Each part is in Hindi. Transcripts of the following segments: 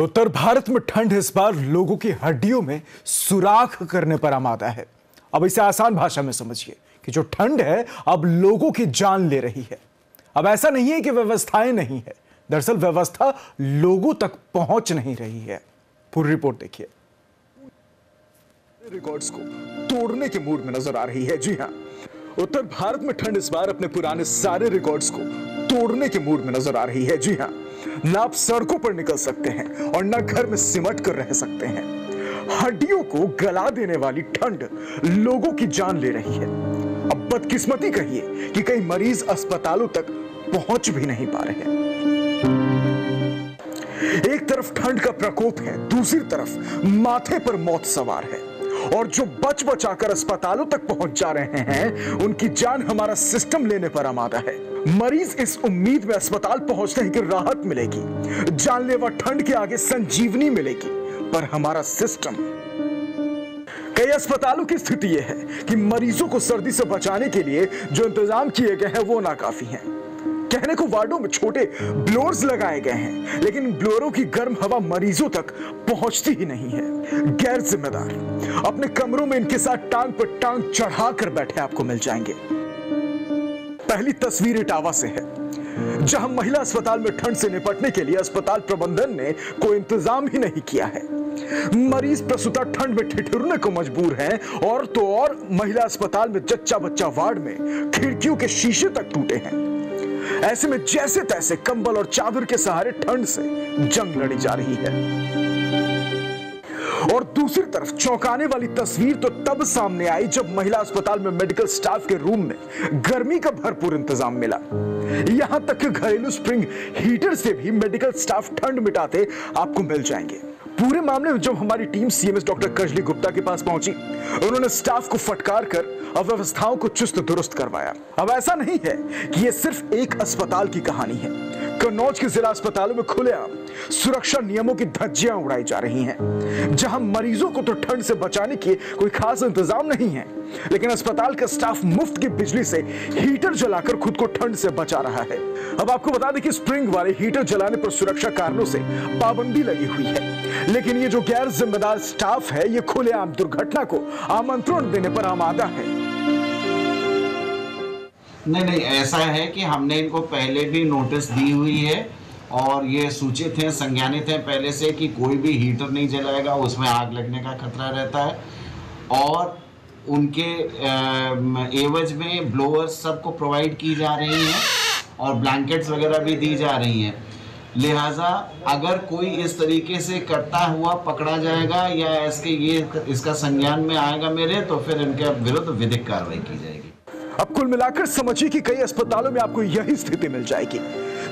तो उत्तर भारत में ठंड इस बार लोगों की हड्डियों में सुराख करने पर आमादा है। अब इसे आसान भाषा में समझिए कि जो ठंड है अब लोगों की जान ले रही है। अब ऐसा नहीं है कि व्यवस्थाएं नहीं है, दरअसल व्यवस्था लोगों तक पहुंच नहीं रही है। पूरी रिपोर्ट देखिए। रिकॉर्ड्स को तोड़ने के मूड में नजर आ रही है। जी हाँ, उत्तर भारत में ठंड इस बार अपने पुराने सारे रिकॉर्ड्स को तोड़ने के मूड में नजर आ रही है। जी हाँ, ना आप सड़कों पर निकल सकते हैं और ना घर में सिमट कर रह सकते हैं। हड्डियों को गला देने वाली ठंड लोगों की जान ले रही है। अब बदकिस्मती कहिए कि कई मरीज अस्पतालों तक पहुंच भी नहीं पा रहे हैं। एक तरफ ठंड का प्रकोप है, दूसरी तरफ माथे पर मौत सवार है और जो बच बचाकर अस्पतालों तक पहुंच जा रहे हैं उनकी जान हमारा सिस्टम लेने पर आमादा है। मरीज इस उम्मीद में अस्पताल पहुंचते हैं कि राहत मिलेगी, जानलेवा ठंड के आगे संजीवनी मिलेगी, पर हमारा सिस्टम। कई अस्पतालों की स्थिति यह है कि मरीजों को सर्दी से बचाने के लिए जो इंतजाम किए गए हैं वो नाकाफी हैं। कहने को वार्डों में छोटे ब्लोअर्स लगाए गए हैं, लेकिन ब्लोअरों की गर्म हवा मरीजों तक पहुंचती ही नहीं है। गैर जिम्मेदार अपने कमरों में इनके साथ टांग पर टांग चढ़ा कर बैठे आपको मिल जाएंगे। पहली तस्वीर इटावा से है, जहां महिला अस्पताल में ठंड से निपटने के लिए अस्पताल प्रबंधन ने कोई इंतजाम ही नहीं किया है। मरीज प्रसूता ठंड में ठिठुरने को मजबूर हैं और तो और महिला अस्पताल में जच्चा बच्चा वार्ड में खिड़कियों के शीशे तक टूटे हैं। ऐसे में जैसे तैसे कंबल और चादर के सहारे ठंड से जंग लड़ी जा रही है। और दूसरी तरफ चौंकाने वाली तस्वीर तो तब सामने आई जब महिला अस्पताल में मेडिकल स्टाफ के रूम में गर्मी का भरपूर इंतजाम मिला। यहां तक कि घरेलू स्प्रिंग हीटर से भी मेडिकल स्टाफ ठंड मिटाते आपको मिल जाएंगे। पूरे मामले में जब हमारी team CMS doctor Karjali Gupta के पास पहुंची, उन्होंने स्टाफ को फटकार कर अव्यवस्थाओं को चुस्त दुरुस्त करवाया। अब ऐसा नहीं है कि यह सिर्फ एक अस्पताल की कहानी है। कन्नौज के जिला अस्पतालों में खुलेआम सुरक्षा नियमों की धज्जियां उड़ाई जा रही हैं, जहां मरीजों को तो ठंड से बचाने के कोई खास इंतजाम नहीं है, लेकिन अस्पताल का स्टाफ मुफ्त की बिजली से हीटर जलाकर खुद को ठंड से बचा रहा है। अब आपको बता दें कि स्प्रिंग वाले हीटर जलाने पर सुरक्षा कारणों से पाबंदी लगी हुई है, लेकिन ये जो गैर जिम्मेदार स्टाफ है ये खुलेआम दुर्घटना को आमंत्रण देने पर आमादा है। नहीं, ऐसा है कि हमने इनको पहले भी नोटिस दी हुई है और ये सूचित हैं, संज्ञानित हैं पहले से कि कोई भी हीटर नहीं जलाएगा, उसमें आग लगने का खतरा रहता है। और उनके एवज में ब्लोअर्स सबको प्रोवाइड की जा रही हैं और ब्लैंकेट्स वगैरह भी दी जा रही हैं। लिहाजा अगर कोई इस तरीके से करता हुआ पकड़ा जाएगा या इसके ये इसका संज्ञान में आएगा मेरे, तो फिर इनके विरुद्ध विधिक कार्रवाई की जाएगी। अब कुल मिलाकर समझिए कि कई अस्पतालों में आपको यही स्थिति मिल जाएगी।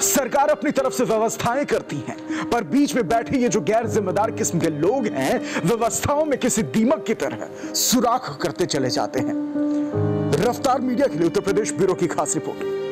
सरकार अपनी तरफ से व्यवस्थाएं करती हैं, पर बीच में बैठे ये जो गैर जिम्मेदार किस्म के लोग हैं व्यवस्थाओं में किसी दीमक की तरह सुराख करते चले जाते हैं। रफ्तार मीडिया के लिए उत्तर प्रदेश ब्यूरो की खास रिपोर्ट।